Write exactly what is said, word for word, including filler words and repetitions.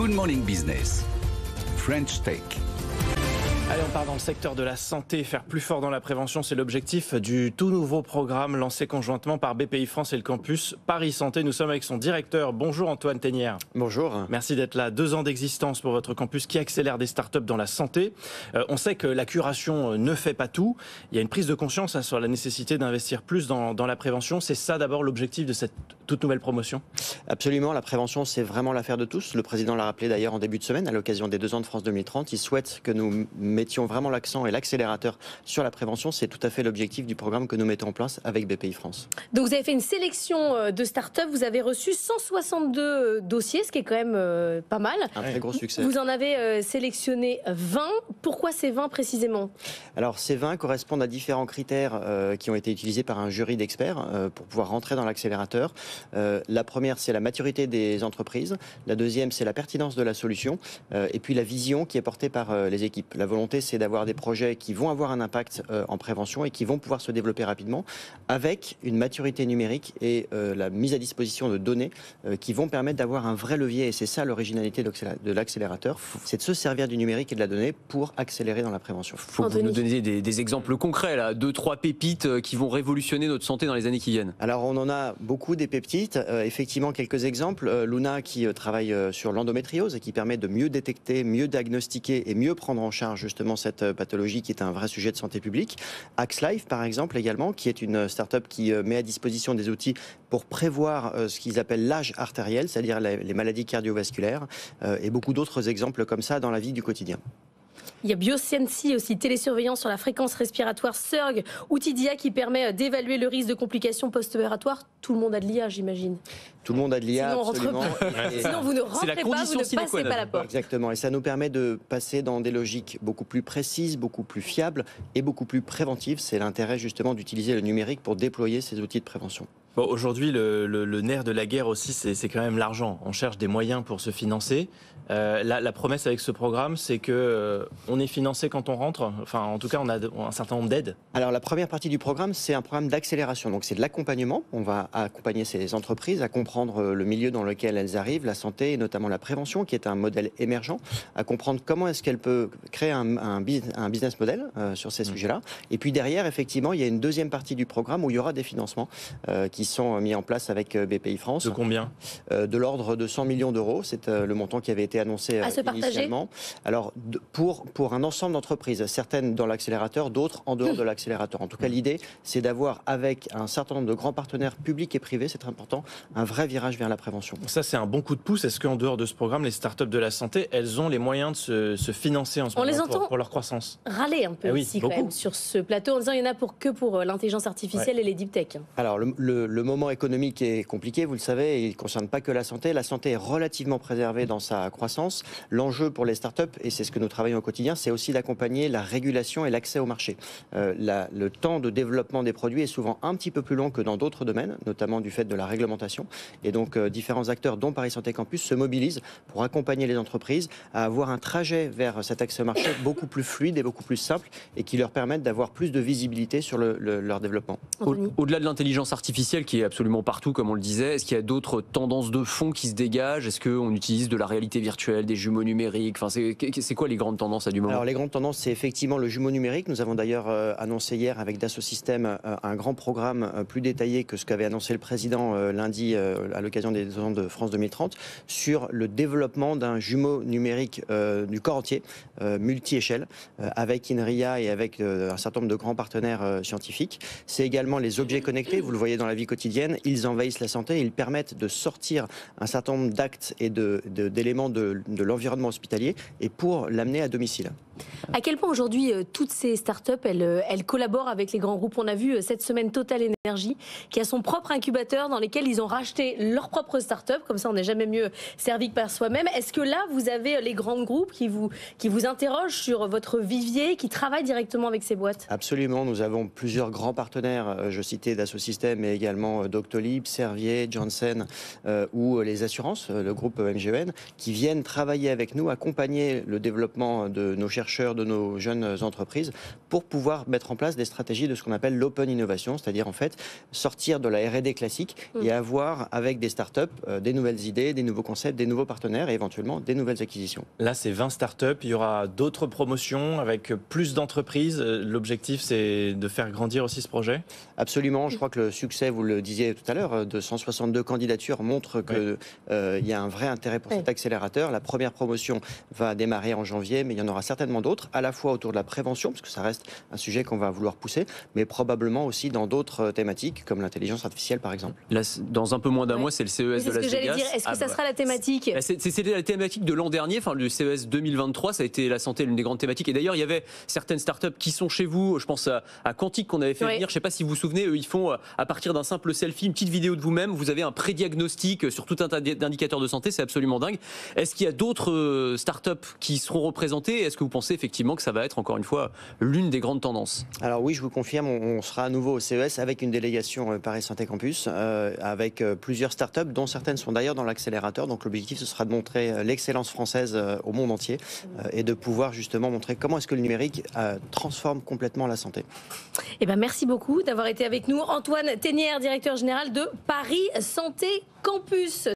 Good Morning Business, French Tech. Allez, on part dans le secteur de la santé. Faire plus fort dans la prévention, c'est l'objectif du tout nouveau programme lancé conjointement par B P I France et le campus PariSanté. Nous sommes avec son directeur. Bonjour Antoine Tesnière. Bonjour. Merci d'être là. Deux ans d'existence pour votre campus qui accélère des startups dans la santé. Euh, on sait que la curation ne fait pas tout. Il y a une prise de conscience sur la nécessité d'investir plus dans, dans la prévention. C'est ça d'abord l'objectif de cette toute nouvelle promotion? Absolument. La prévention, c'est vraiment l'affaire de tous. Le président l'a rappelé d'ailleurs en début de semaine à l'occasion des deux ans de France deux mille trente. Il souhaite que nous mettions vraiment l'accent et l'accélérateur sur la prévention. C'est tout à fait l'objectif du programme que nous mettons en place avec B P I France. Donc vous avez fait une sélection de start-up, vous avez reçu cent soixante-deux dossiers, ce qui est quand même pas mal. Un très gros succès. Vous en avez sélectionné vingt. Pourquoi ces vingt précisément? Alors ces vingt correspondent à différents critères qui ont été utilisés par un jury d'experts pour pouvoir rentrer dans l'accélérateur. La première, c'est la maturité des entreprises. La deuxième, c'est la pertinence de la solution. Et puis la vision qui est portée par les équipes. La volonté, c'est d'avoir des projets qui vont avoir un impact euh, en prévention et qui vont pouvoir se développer rapidement avec une maturité numérique et euh, la mise à disposition de données euh, qui vont permettre d'avoir un vrai levier. Et c'est ça l'originalité de l'accélérateur, c'est de se servir du numérique et de la donnée pour accélérer dans la prévention. Il faut que vous nous donniez des, des exemples concrets, là, deux, trois pépites qui vont révolutionner notre santé dans les années qui viennent. Alors on en a beaucoup des pépites, euh, effectivement quelques exemples. Euh, Luna qui euh, travaille euh, sur l'endométriose et qui permet de mieux détecter, mieux diagnostiquer et mieux prendre en charge justement cette pathologie qui est un vrai sujet de santé publique. Axlife par exemple également, qui est une start-up qui met à disposition des outils pour prévoir ce qu'ils appellent l'âge artériel, c'est-à-dire les maladies cardiovasculaires, et beaucoup d'autres exemples comme ça dans la vie du quotidien. Il y a BioCNC aussi, télésurveillance sur la fréquence respiratoire, C E R G, outil d'I A qui permet d'évaluer le risque de complications post-opératoires. Tout le monde a de l'I A, j'imagine. Tout le monde a de l'I A, absolument. Et sinon, vous ne rentrez pas, vous ne passez pas la porte. Exactement, et ça nous permet de passer dans des logiques beaucoup plus précises, beaucoup plus fiables et beaucoup plus préventives. C'est l'intérêt justement d'utiliser le numérique pour déployer ces outils de prévention. Bon, aujourd'hui, le, le, le nerf de la guerre aussi, c'est quand même l'argent. On cherche des moyens pour se financer. Euh, la, la promesse avec ce programme, c'est que euh, on est financé quand on rentre. Enfin, en tout cas, on a un certain nombre d'aides. Alors, la première partie du programme, c'est un programme d'accélération. Donc, c'est de l'accompagnement. On va accompagner ces entreprises à comprendre le milieu dans lequel elles arrivent, la santé et notamment la prévention, qui est un modèle émergent, à comprendre comment est-ce qu'elles peuvent créer un, un, un business model euh, sur ces mmh. sujets-là. Et puis derrière, effectivement, il y a une deuxième partie du programme où il y aura des financements euh, qui qui sont mis en place avec B P I France. De combien? euh, De l'ordre de cent millions d'euros. C'est euh, le montant qui avait été annoncé euh, initialement. Partager. Alors, de, pour, pour un ensemble d'entreprises, certaines dans l'accélérateur, d'autres en dehors mmh. de l'accélérateur. En tout cas, l'idée, c'est d'avoir avec un certain nombre de grands partenaires publics et privés, c'est très important, un vrai virage vers la prévention. Ça, c'est un bon coup de pouce. Est-ce qu'en dehors de ce programme, les startups de la santé, elles ont les moyens de se, se financer en ce On moment les entend pour, pour leur croissance? Râler un peu eh oui, aussi, quand même, sur ce plateau, en disant il n'y en a pour, que pour l'intelligence artificielle ouais. et les deep tech. Alors, le, le Le moment économique est compliqué, vous le savez, il ne concerne pas que la santé. La santé est relativement préservée dans sa croissance. L'enjeu pour les startups, et c'est ce que nous travaillons au quotidien, c'est aussi d'accompagner la régulation et l'accès au marché. Euh, la, le temps de développement des produits est souvent un petit peu plus long que dans d'autres domaines, notamment du fait de la réglementation. Et donc, euh, différents acteurs, dont PariSanté Campus, se mobilisent pour accompagner les entreprises à avoir un trajet vers cet accès au marché beaucoup plus fluide et beaucoup plus simple, et qui leur permettent d'avoir plus de visibilité sur le, le, leur développement. Au-delà de l'intelligence artificielle, qui est absolument partout, comme on le disait. Est-ce qu'il y a d'autres tendances de fond qui se dégagent? Est-ce qu'on utilise de la réalité virtuelle, des jumeaux numériques? Enfin, c'est quoi les grandes tendances à du moment? Alors, les grandes tendances, c'est effectivement le jumeau numérique. Nous avons d'ailleurs euh, annoncé hier avec Dassault Systèmes euh, un grand programme euh, plus détaillé que ce qu'avait annoncé le président euh, lundi euh, à l'occasion des deux ans de France deux mille trente sur le développement d'un jumeau numérique euh, du corps entier, euh, multi-échelle, euh, avec Inria et avec euh, un certain nombre de grands partenaires euh, scientifiques. C'est également les objets connectés. Vous le voyez dans la vie quotidienne, ils envahissent la santé, ils permettent de sortir un certain nombre d'actes et d'éléments de, de, de, de l'environnement hospitalier et pour l'amener à domicile. À quel point aujourd'hui toutes ces startups, elles, elles collaborent avec les grands groupes? On a vu cette semaine Total Énergie qui a son propre incubateur dans lequel ils ont racheté leurs propres startups, comme ça on n'est jamais mieux servi que par soi-même. Est-ce que là vous avez les grands groupes qui vous, qui vous interrogent sur votre vivier, qui travaillent directement avec ces boîtes? Absolument, nous avons plusieurs grands partenaires, je citais Dassault Systèmes mais également également Doctolib, Servier, Johnson euh, ou les assurances, le groupe M G N, qui viennent travailler avec nous, accompagner le développement de nos chercheurs, de nos jeunes entreprises, pour pouvoir mettre en place des stratégies de ce qu'on appelle l'open innovation, c'est-à-dire en fait sortir de la R et D classique mmh. et avoir avec des startups euh, des nouvelles idées, des nouveaux concepts, des nouveaux partenaires et éventuellement des nouvelles acquisitions. Là, c'est vingt startups, il y aura d'autres promotions avec plus d'entreprises. L'objectif, c'est de faire grandir aussi ce projet ? Absolument, je crois que le succès, vous le disiez tout à l'heure, de cent soixante-deux candidatures montre qu'il euh, y a un vrai intérêt pour oui. cet accélérateur. La première promotion va démarrer en janvier, mais il y en aura certainement d'autres, à la fois autour de la prévention, parce que ça reste un sujet qu'on va vouloir pousser, mais probablement aussi dans d'autres thématiques, comme l'intelligence artificielle par exemple. Là, dans un peu moins d'un ouais. mois, c'est le C E S de Las Vegas. Est-ce que ah, ça bah, sera la thématique ? C'était la thématique de l'an dernier, enfin le C E S deux mille vingt-trois, ça a été la santé, l'une des grandes thématiques. Et d'ailleurs, il y avait certaines startups qui sont chez vous, je pense à, à Quantique qu'on avait fait oui. venir, je ne sais pas si vous vous souvenez, eux, ils font à partir d'un simple selfie, une petite vidéo de vous-même, vous avez un prédiagnostic sur tout un tas d'indicateurs de santé, c'est absolument dingue. Est-ce qu'il y a d'autres startups qui seront représentées? Est-ce que vous pensez effectivement que ça va être encore une fois l'une des grandes tendances? Alors oui, je vous confirme, on sera à nouveau au C E S avec une délégation PariSanté Campus, euh, avec plusieurs startups, dont certaines sont d'ailleurs dans l'accélérateur, donc l'objectif ce sera de montrer l'excellence française au monde entier euh, et de pouvoir justement montrer comment est-ce que le numérique euh, transforme complètement la santé. Eh ben, merci beaucoup d'avoir été avec nous. Antoine Tesnière, directeur général de PariSanté Campus.